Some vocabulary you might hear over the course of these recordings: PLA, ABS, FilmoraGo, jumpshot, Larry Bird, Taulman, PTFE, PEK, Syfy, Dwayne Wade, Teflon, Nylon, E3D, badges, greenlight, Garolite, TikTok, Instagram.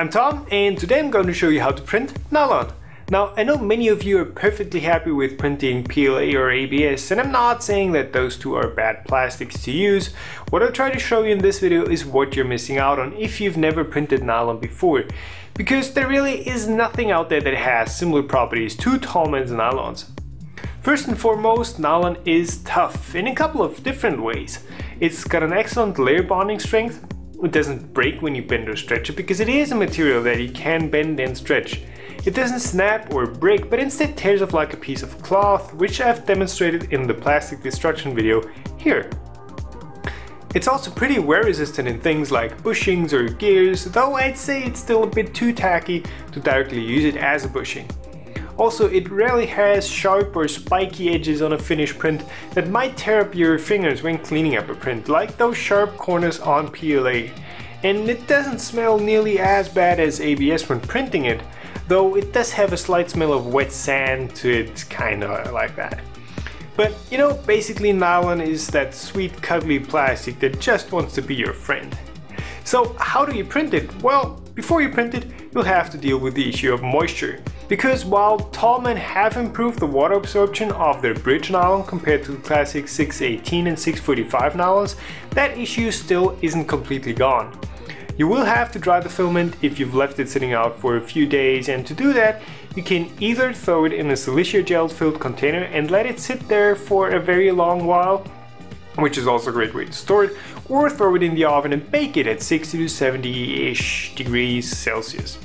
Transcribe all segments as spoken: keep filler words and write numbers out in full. I'm Tom, and today I'm going to show you how to print nylon. Now, I know many of you are perfectly happy with printing P L A or A B S, and I'm not saying that those two are bad plastics to use. What I'll try to show you in this video is what you're missing out on if you've never printed nylon before, because there really is nothing out there that has similar properties to Taulman's nylons. First and foremost, nylon is tough in a couple of different ways. It's got an excellent layer bonding strength. It doesn't break when you bend or stretch it because it is a material that you can bend and stretch. It doesn't snap or break, but instead tears off like a piece of cloth, which I've demonstrated in the plastic destruction video here. It's also pretty wear resistant in things like bushings or gears, though I'd say it's still a bit too tacky to directly use it as a bushing. Also, it rarely has sharp or spiky edges on a finished print that might tear up your fingers when cleaning up a print, like those sharp corners on P L A. And it doesn't smell nearly as bad as A B S when printing it, though it does have a slight smell of wet sand to it, kinda like that. But you know, basically nylon is that sweet cuddly plastic that just wants to be your friend. So how do you print it? Well, before you print it, you'll have to deal with the issue of moisture. Because while Taulman have improved the water absorption of their bridge nylon compared to the classic six eighteen and six forty-five nylons, that issue still isn't completely gone. You will have to dry the filament if you've left it sitting out for a few days, and to do that you can either throw it in a silicia gel filled container and let it sit there for a very long while, which is also a great way to store it, or throw it in the oven and bake it at sixty to seventy-ish degrees Celsius.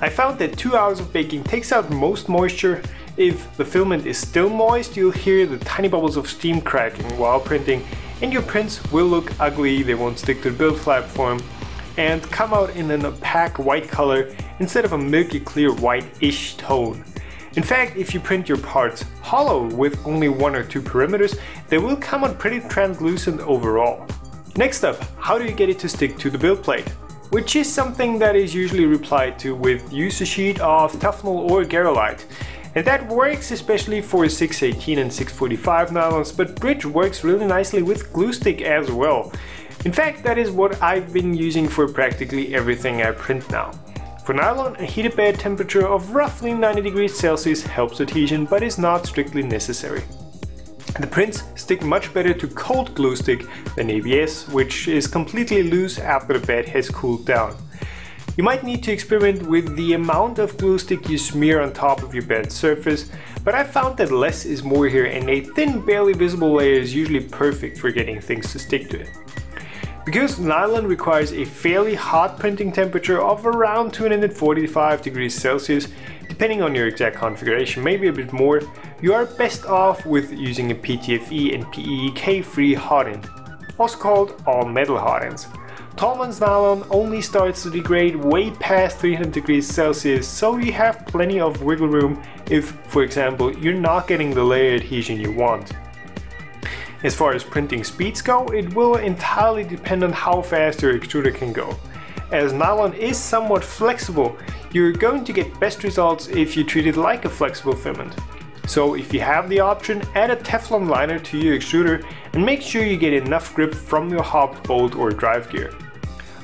I found that two hours of baking takes out most moisture. If the filament is still moist, you'll hear the tiny bubbles of steam cracking while printing, and your prints will look ugly. They won't stick to the build platform and come out in an opaque white color instead of a milky clear white-ish tone. In fact, if you print your parts hollow with only one or two perimeters, they will come out pretty translucent overall. Next up, how do you get it to stick to the build plate? Which is something that is usually replied to with use a sheet of Teflon or Garolite. And that works especially for six eighteen and six forty-five nylons, but bridge works really nicely with glue stick as well. In fact, that is what I've been using for practically everything I print now. For nylon, a heated bed temperature of roughly ninety degrees Celsius helps adhesion, but is not strictly necessary. The prints stick much better to cold glue stick than A B S, which is completely loose after the bed has cooled down. You might need to experiment with the amount of glue stick you smear on top of your bed surface, but I found that less is more here, and a thin, barely visible layer is usually perfect for getting things to stick to it. Because nylon requires a fairly hot printing temperature of around two hundred forty-five degrees Celsius, depending on your exact configuration, maybe a bit more, you are best off with using a P T F E and P E K free hot end, also called all metal hot ends. Taulman's nylon only starts to degrade way past three hundred degrees Celsius, so you have plenty of wiggle room if, for example, you're not getting the layer adhesion you want. As far as printing speeds go, it will entirely depend on how fast your extruder can go. As nylon is somewhat flexible, you're going to get best results if you treat it like a flexible filament. So if you have the option, add a Teflon liner to your extruder and make sure you get enough grip from your hub, bolt or drive gear.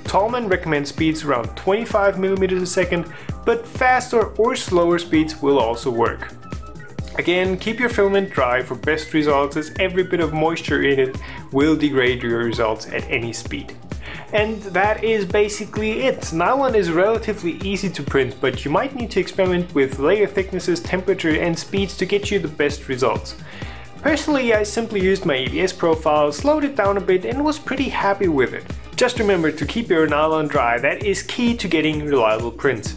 Taulman recommends speeds around twenty-five millimeters a second, but faster or slower speeds will also work. Again, keep your filament dry for best results, as every bit of moisture in it will degrade your results at any speed. And that is basically it. Nylon is relatively easy to print, but you might need to experiment with layer thicknesses, temperature and speeds to get you the best results. Personally, I simply used my A B S profile, slowed it down a bit and was pretty happy with it. Just remember to keep your nylon dry. That is key to getting reliable prints.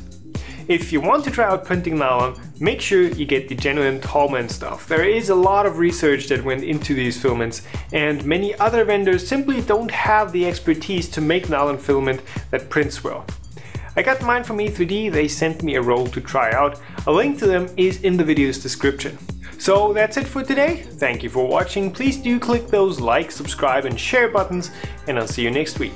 If you want to try out printing nylon, make sure you get the genuine Taulman stuff. There is a lot of research that went into these filaments, and many other vendors simply don't have the expertise to make nylon filament that prints well. I got mine from E three D, they sent me a roll to try out. A link to them is in the video's description. So that's it for today. Thank you for watching. Please do click those like, subscribe and share buttons, and I'll see you next week.